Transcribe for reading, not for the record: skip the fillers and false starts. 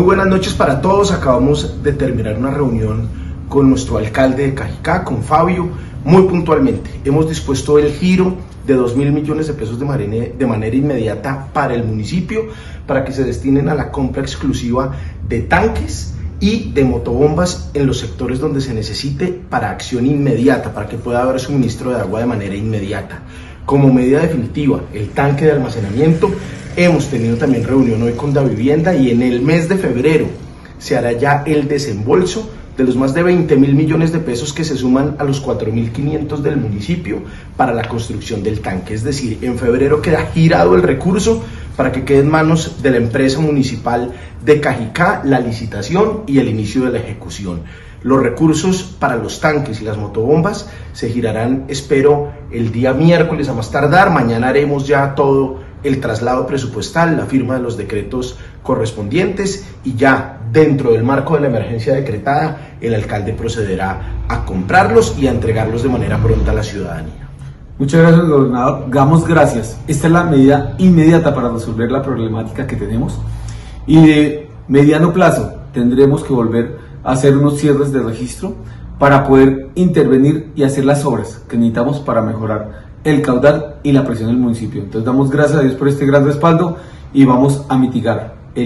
Muy buenas noches para todos. Acabamos de terminar una reunión con nuestro alcalde de Cajicá, con Fabio, muy puntualmente. Hemos dispuesto el giro de 2.000 millones de pesos de manera inmediata para el municipio, para que se destinen a la compra exclusiva de tanques y de motobombas en los sectores donde se necesite, para acción inmediata, para que pueda haber suministro de agua de manera inmediata. Como medida definitiva, el tanque de almacenamiento. Hemos tenido también reunión hoy con Davivienda y en el mes de febrero se hará ya el desembolso de los más de 20.000 millones de pesos que se suman a los 4.500 del municipio para la construcción del tanque. Es decir, en febrero queda girado el recurso para que quede en manos de la empresa municipal de Cajicá la licitación y el inicio de la ejecución. Los recursos para los tanques y las motobombas se girarán, espero, el día miércoles a más tardar. Mañana haremos ya todo el traslado presupuestal, la firma de los decretos correspondientes y ya dentro del marco de la emergencia decretada, el alcalde procederá a comprarlos y a entregarlos de manera pronta a la ciudadanía. Muchas gracias, gobernador. Damos gracias. Esta es la medida inmediata para resolver la problemática que tenemos y de mediano plazo tendremos que volver a hacer unos cierres de registro para poder intervenir y hacer las obras que necesitamos para mejorar el caudal y la presión del municipio. Entonces damos gracias a Dios por este gran respaldo y vamos a mitigar